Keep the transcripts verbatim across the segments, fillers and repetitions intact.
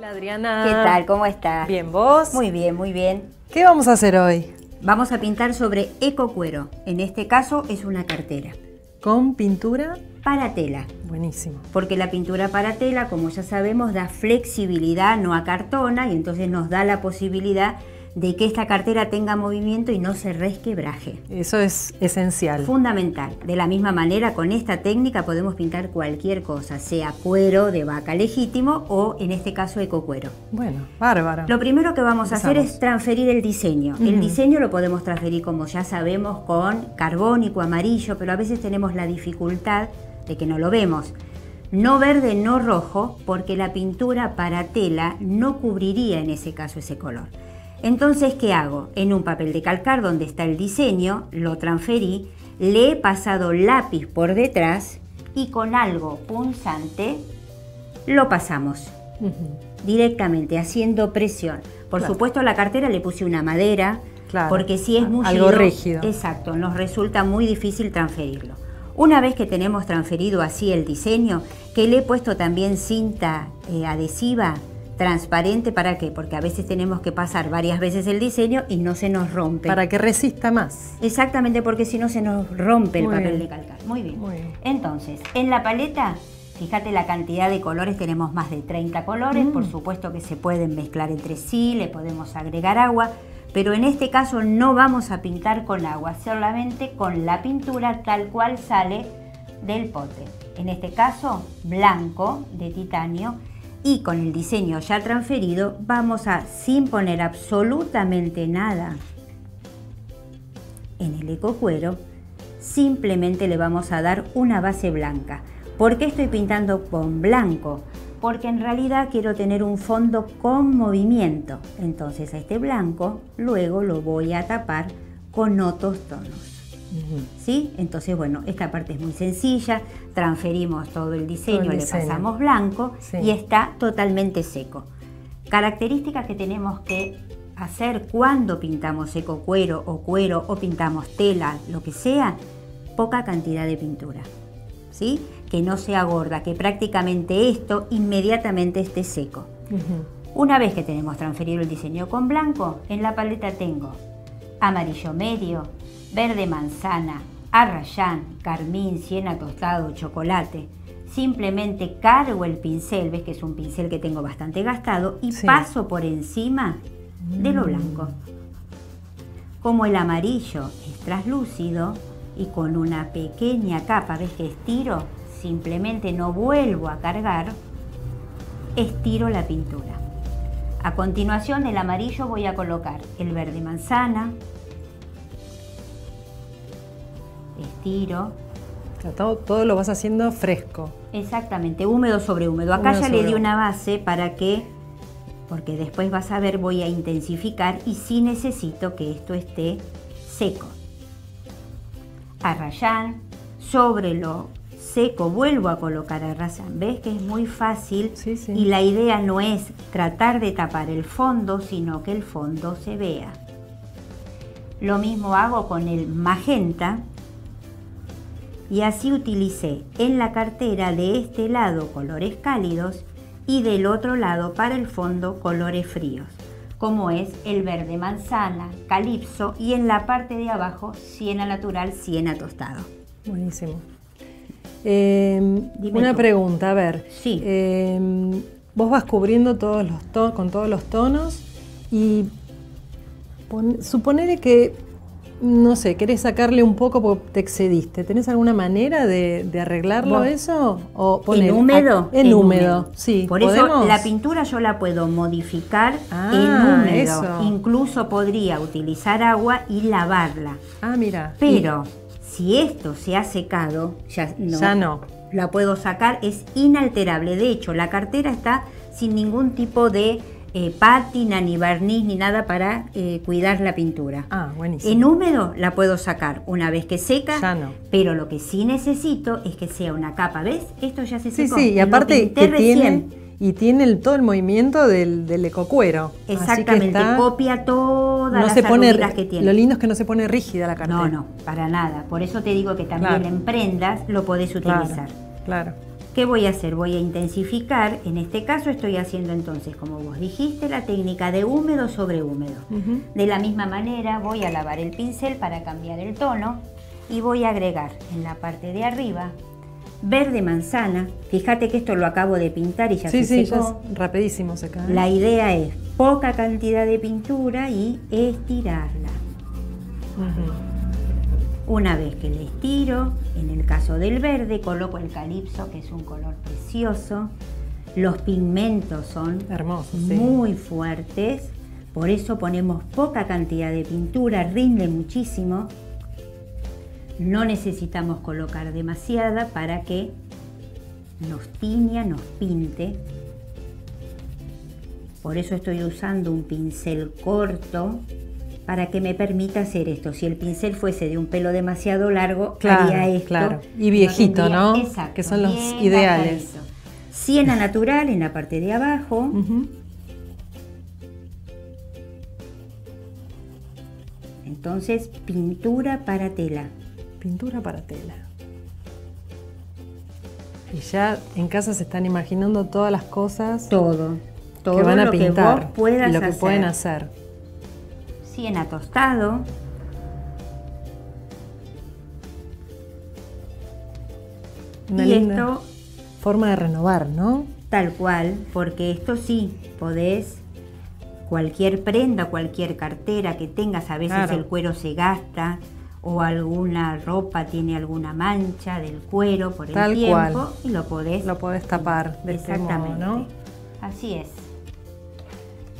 Hola Adriana. ¿Qué tal? ¿Cómo estás? Bien, ¿vos? Muy bien, muy bien. ¿Qué vamos a hacer hoy? Vamos a pintar sobre ecocuero. En este caso es una cartera. ¿Con pintura? Para tela. Buenísimo. Porque la pintura para tela, como ya sabemos, da flexibilidad, no acartona, y entonces nos da la posibilidad de que esta cartera tenga movimiento y no se resquebraje. Eso es esencial. Fundamental. De la misma manera, con esta técnica podemos pintar cualquier cosa, sea cuero de vaca legítimo o, en este caso, ecocuero. Bueno, bárbaro. Lo primero que vamos Empezamos. a hacer es transferir el diseño. Uh-huh. El diseño lo podemos transferir, como ya sabemos, con carbónico, amarillo, pero a veces tenemos la dificultad de que no lo vemos. No verde, no rojo, porque la pintura para tela no cubriría en ese caso ese color. Entonces, ¿qué hago? En un papel de calcar donde está el diseño, lo transferí, le he pasado lápiz por detrás y con algo punzante lo pasamos uh-huh. directamente, haciendo presión. Por claro. supuesto, a la cartera le puse una madera, claro. porque si es muy algo rígido, exacto, nos resulta muy difícil transferirlo. Una vez que tenemos transferido así el diseño, que le he puesto también cinta eh, adhesiva, transparente, ¿para qué? Porque a veces tenemos que pasar varias veces el diseño y no se nos rompe. Para que resista más. Exactamente, porque si no se nos rompe el Muy papel bien. de calcar. Muy bien. Muy bien. Entonces, en la paleta, fíjate la cantidad de colores, tenemos más de treinta colores, mm. por supuesto que se pueden mezclar entre sí, le podemos agregar agua, pero en este caso no vamos a pintar con agua, solamente con la pintura tal cual sale del pote. En este caso, blanco de titanio. Y con el diseño ya transferido, vamos a, sin poner absolutamente nada en el ecocuero, simplemente le vamos a dar una base blanca. ¿Por qué estoy pintando con blanco? Porque en realidad quiero tener un fondo con movimiento. Entonces a este blanco luego lo voy a tapar con otros tonos. ¿Sí? Entonces, bueno, esta parte es muy sencilla, transferimos todo el diseño, todo el diseño. le pasamos blanco sí. y está totalmente seco. Características que tenemos que hacer cuando pintamos seco cuero o cuero o pintamos tela, lo que sea, poca cantidad de pintura, ¿sí? Que no sea gorda, que prácticamente esto inmediatamente esté seco. Uh-huh. Una vez que tenemos transferido el diseño con blanco, en la paleta tengo amarillo medio, verde manzana, arrayán, carmín, siena tostado, chocolate. Simplemente cargo el pincel, ves que es un pincel que tengo bastante gastado, y sí. paso por encima de lo blanco. Como el amarillo es traslúcido y con una pequeña capa, ves que estiro, simplemente no vuelvo a cargar, estiro la pintura. A continuación del amarillo voy a colocar el verde manzana, estiro. O sea, todo, todo lo vas haciendo fresco. Exactamente, húmedo sobre húmedo. Acá húmedo ya le di una base para que, porque después vas a ver, voy a intensificar y sí necesito que esto esté seco. Arrayán, sobre lo seco vuelvo a colocar arrayán. ¿Ves que es muy fácil? Sí, sí. Y la idea no es tratar de tapar el fondo, sino que el fondo se vea. Lo mismo hago con el magenta. Y así utilicé en la cartera de este lado colores cálidos y del otro lado para el fondo colores fríos, como es el verde manzana, calipso y en la parte de abajo siena natural, siena tostado. Buenísimo. Eh, una tú. pregunta, a ver. Sí. Eh, vos vas cubriendo todos los to con todos los tonos y suponele que... No sé, ¿querés sacarle un poco porque te excediste? ¿Tenés alguna manera de, de arreglarlo no. eso? O poner ¿En húmedo? En, en húmedo, húmedo, sí. Por ¿podemos? eso la pintura yo la puedo modificar ah, en húmedo. Eso. Incluso podría utilizar agua y lavarla. Ah, mira. Pero y... si esto se ha secado, ya no, ya no la puedo sacar, es inalterable. De hecho, la cartera está sin ningún tipo de... Eh, pátina, ni barniz, ni nada para eh, cuidar la pintura. Ah, buenísimo. En húmedo la puedo sacar una vez que seca, ya no. pero lo que sí necesito es que sea una capa, ¿ves? Esto ya se secó. Sí, sí, y aparte que tiene, y tiene el, todo el movimiento del, del ecocuero. Exactamente, está, copia todas no las arruguitas que tiene. Lo lindo es que no se pone rígida la cartera. No, no, para nada. Por eso te digo que también claro. en prendas lo podés utilizar. Claro, claro. ¿Qué voy a hacer? Voy a intensificar. En este caso estoy haciendo entonces, como vos dijiste, la técnica de húmedo sobre húmedo. Uh-huh. De la misma manera voy a lavar el pincel para cambiar el tono y voy a agregar en la parte de arriba verde manzana. Fíjate que esto lo acabo de pintar y ya sí, se sí, secó. Ya es rapidísimo secar. La idea es poca cantidad de pintura y estirarla. Uh-huh. Una vez que le estiro, en el caso del verde, coloco el calipso, que es un color precioso. Los pigmentos son hermosos, muy sí. fuertes, por eso ponemos poca cantidad de pintura, rinde muchísimo. No necesitamos colocar demasiada para que nos tiña, nos pinte. Por eso estoy usando un pincel corto, para que me permita hacer esto. Si el pincel fuese de un pelo demasiado largo, claro, haría esto. Claro. Y viejito, ¿no? Tendría, ¿no? Exacto. Que son los ideales. Siena natural en la parte de abajo. Uh-huh. Entonces, pintura para tela. Pintura para tela. Y ya en casa se están imaginando todas las cosas. Todo. Todo que van a lo pintar, que vos puedas lo que hacer. pueden hacer. Siena tostado. Una y linda esto, forma de renovar, ¿no? Tal cual, porque esto sí, podés cualquier prenda, cualquier cartera que tengas, a veces claro. el cuero se gasta o alguna ropa tiene alguna mancha del cuero por tal el tiempo cual. y lo podés, lo podés tapar de exactamente, este modo, ¿no? Así es.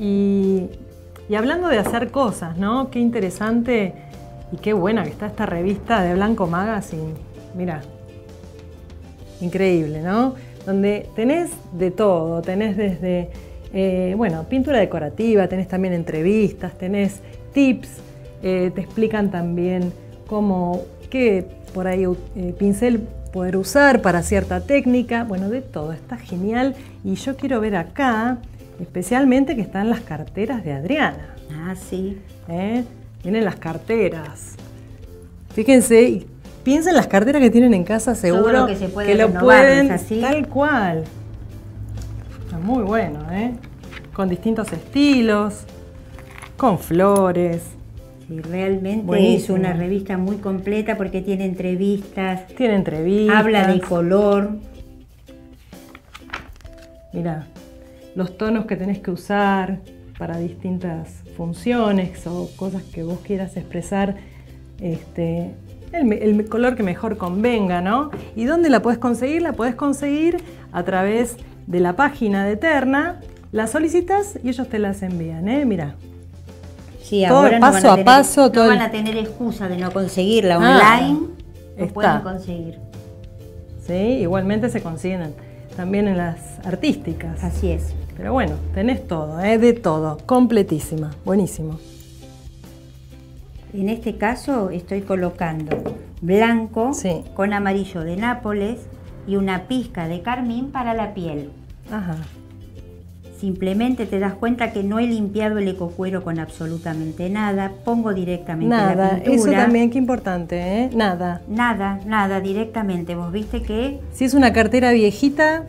Y Y hablando de hacer cosas, ¿no? Qué interesante y qué buena que está esta revista de Blanco Magazine. Mirá, increíble, ¿no? Donde tenés de todo, tenés desde, eh, bueno, pintura decorativa, tenés también entrevistas, tenés tips, eh, te explican también cómo, qué por ahí eh, pincel poder usar para cierta técnica. Bueno, de todo, está genial. Y yo quiero ver acá, especialmente que están las carteras de Adriana. Ah, sí. ¿Eh? Vienen las carteras. Fíjense, piensen las carteras que tienen en casa, seguro todo lo que, se puede que lo pueden así. Tal cual. Está muy bueno, ¿eh? Con distintos estilos, con flores. Sí, realmente buenísimo. Es una revista muy completa porque tiene entrevistas. Tiene entrevistas. Habla de color. Mirá. Los tonos que tenés que usar para distintas funciones o cosas que vos quieras expresar, este, el, el color que mejor convenga, ¿no? ¿Y dónde la podés conseguir? La podés conseguir a través de la página de Eterna, la solicitas y ellos te las envían, ¿eh? Mirá. Sí, todo ahora paso no van a, tener, a paso. No todo van a tener excusa de no conseguirla online, ah, lo pueden conseguir. Sí, igualmente se consiguen también en las artísticas. Así es. Pero bueno, tenés todo, ¿eh? De todo, completísima, buenísimo. En este caso estoy colocando blanco sí. con amarillo de Nápoles y una pizca de carmín para la piel. Ajá. Simplemente te das cuenta que no he limpiado el ecocuero con absolutamente nada, pongo directamente nada, la pintura. Eso también, qué importante, ¿eh? Nada. Nada, nada, directamente. Vos viste que... Si es una cartera viejita...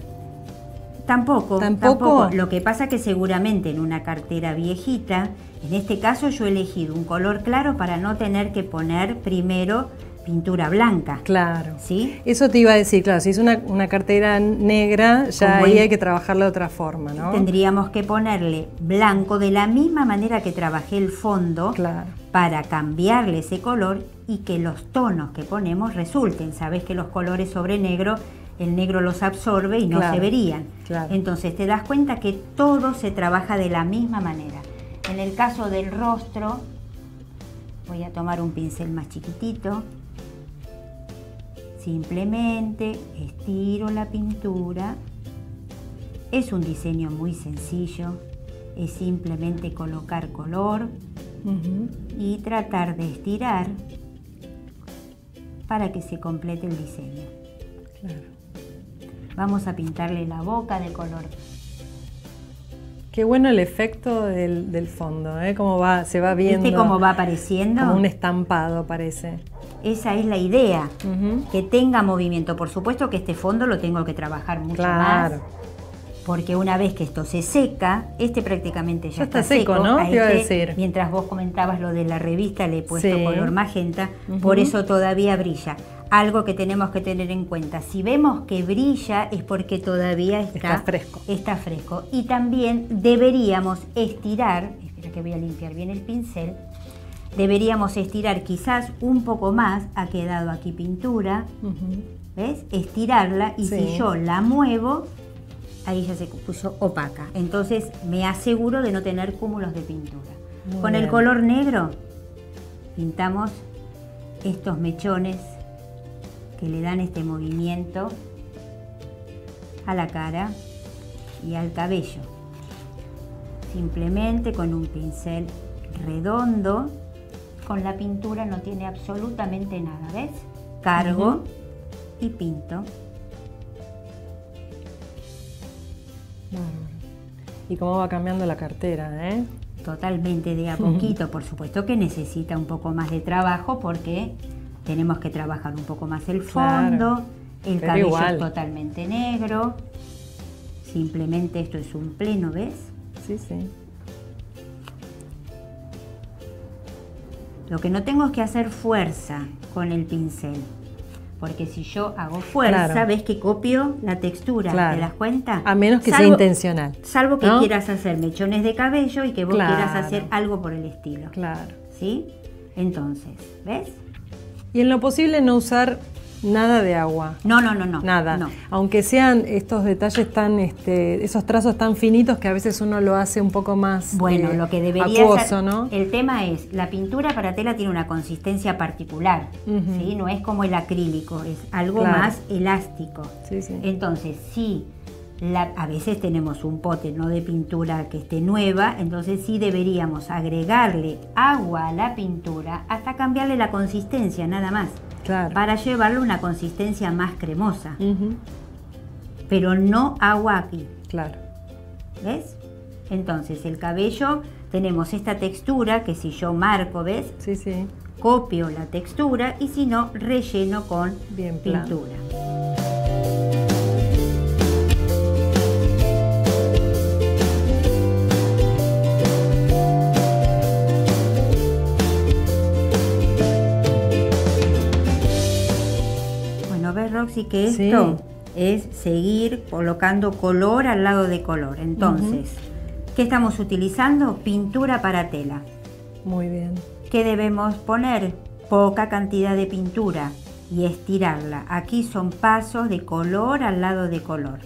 Tampoco, tampoco, tampoco. Lo que pasa que seguramente en una cartera viejita, en este caso yo he elegido un color claro para no tener que poner primero pintura blanca. Claro. ¿Sí? Eso te iba a decir, claro, si es una, una cartera negra, ya ahí hay que trabajarla de otra forma, ¿no? Tendríamos que ponerle blanco de la misma manera que trabajé el fondo claro. para cambiarle ese color y que los tonos que ponemos resulten. Sabés que los colores sobre negro, el negro los absorbe y no claro, se verían. Claro. Entonces te das cuenta que todo se trabaja de la misma manera. En el caso del rostro, voy a tomar un pincel más chiquitito. Simplemente estiro la pintura. Es un diseño muy sencillo. Es simplemente colocar color uh-huh. y tratar de estirar para que se complete el diseño. Claro. Vamos a pintarle la boca de color. Qué bueno el efecto del, del fondo, ¿eh? Cómo va, se va viendo. ¿Viste cómo va apareciendo? Como un estampado parece. Esa es la idea, uh-huh. que tenga movimiento. Por supuesto que este fondo lo tengo que trabajar mucho claro. más. Porque una vez que esto se seca, este prácticamente ya, ya está, está seco, seco ¿no? Este, iba a decir. Mientras vos comentabas lo de la revista, le he puesto sí. color magenta, uh-huh. por eso todavía brilla. Algo que tenemos que tener en cuenta. Si vemos que brilla es porque todavía está, está fresco. Está fresco. Y también deberíamos estirar, espera que voy a limpiar bien el pincel, deberíamos estirar quizás un poco más, ha quedado aquí pintura, uh-huh. ¿ves? Estirarla y sí. si yo la muevo, ahí ya se puso opaca. Entonces me aseguro de no tener cúmulos de pintura. Muy Con bien. El color negro pintamos estos mechones que le dan este movimiento a la cara y al cabello. Simplemente con un pincel redondo, con la pintura no tiene absolutamente nada, ¿ves? Cargo uh-huh. y pinto. Y cómo va cambiando la cartera, ¿eh? Totalmente, de a poquito. Por supuesto que necesita un poco más de trabajo porque tenemos que trabajar un poco más el fondo. Claro, el cabello igual. Es totalmente negro. Simplemente esto es un pleno, ¿ves? Sí, sí. Lo que no tengo es que hacer fuerza con el pincel. Porque si yo hago fuerza, claro. ves que copio la textura, claro. ¿te das cuenta? A menos que salvo, sea intencional. Salvo que ¿no? quieras hacer mechones de cabello y que vos claro. quieras hacer algo por el estilo. Claro. ¿Sí? Entonces, ¿ves? Y en lo posible no usar nada de agua. No, no, no, no. Nada. No. Aunque sean estos detalles tan, este, esos trazos tan finitos que a veces uno lo hace un poco más bueno, eh, lo que debería acuoso, ser, ¿no? El tema es, la pintura para tela tiene una consistencia particular, uh-huh. ¿sí? No es como el acrílico, es algo claro. más elástico. Sí, sí. Entonces, sí, la, a veces tenemos un pote no de pintura que esté nueva, entonces sí deberíamos agregarle agua a la pintura hasta cambiarle la consistencia, nada más. Claro. Para llevarle una consistencia más cremosa. Uh-huh. Pero no agua aquí. Claro. ¿Ves? Entonces, el cabello, tenemos esta textura que si yo marco, ¿ves? Sí, sí. Copio la textura y si no, relleno con bien pintura. Plan. Así que esto sí. es seguir colocando color al lado de color. Entonces, uh-huh. ¿qué estamos utilizando? Pintura para tela. Muy bien. ¿Qué debemos poner? Poca cantidad de pintura y estirarla. Aquí son pasos de color al lado de color.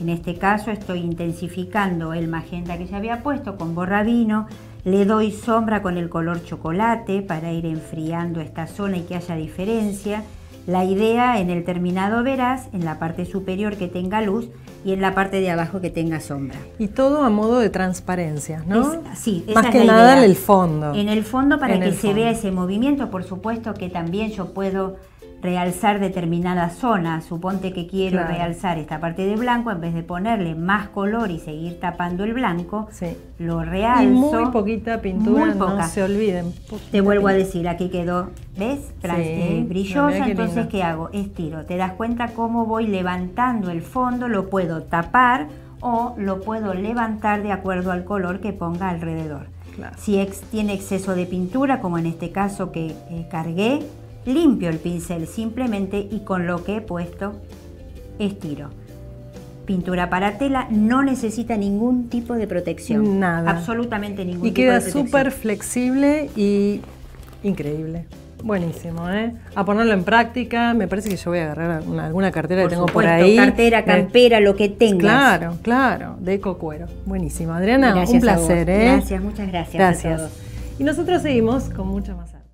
En este caso estoy intensificando el magenta que ya había puesto con borrabino. Le doy sombra con el color chocolate para ir enfriando esta zona y que haya diferencia. La idea, en el terminado verás, en la parte superior que tenga luz y en la parte de abajo que tenga sombra. Y todo a modo de transparencia, ¿no? Es, sí, esa más es que la nada idea. En el fondo. En el fondo para en que se fondo. Vea ese movimiento, por supuesto que también yo puedo realzar determinadas zonas. Suponte que quiero claro. realzar esta parte de blanco, en vez de ponerle más color y seguir tapando el blanco, sí. lo realzo. Y muy poquita pintura, muy poca. No se olviden. Te vuelvo pintura. A decir, aquí quedó, ¿ves? Trans, sí, eh, brillosa, entonces ¿qué hago? Estiro. ¿Te das cuenta cómo voy levantando el fondo? Lo puedo tapar o lo puedo levantar de acuerdo al color que ponga alrededor. Claro. Si ex, tiene exceso de pintura, como en este caso que eh, cargué, limpio el pincel simplemente y con lo que he puesto estiro. Pintura para tela no necesita ningún tipo de protección. Nada. Absolutamente ningún tipo de protección. Y queda súper flexible y increíble. Buenísimo, ¿eh? A ponerlo en práctica. Me parece que yo voy a agarrar una, alguna cartera por que tengo supuesto, por ahí. Cartera, campera, de... lo que tengas. Claro, claro. De ecocuero. Buenísimo. Adriana, gracias un placer, ¿eh? Gracias, muchas gracias. Gracias. A todos. Y nosotros seguimos con mucho más arte.